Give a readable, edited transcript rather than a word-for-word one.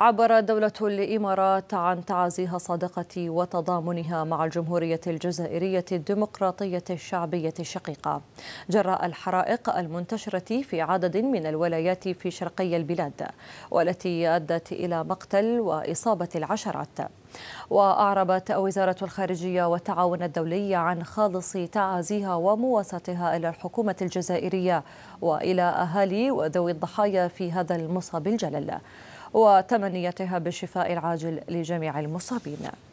عبر دولة الإمارات عن تعازيها صادقة وتضامنها مع الجمهورية الجزائرية الديمقراطية الشعبية الشقيقة جراء الحرائق المنتشرة في عدد من الولايات في شرقي البلاد، والتي أدت إلى مقتل وإصابة العشرات. وأعربت وزارة الخارجية والتعاون الدولي عن خالص تعازيها ومواساتها إلى الحكومة الجزائرية وإلى أهالي وذوي الضحايا في هذا المصاب الجلل، وتمنيتها بالشفاء العاجل لجميع المصابين.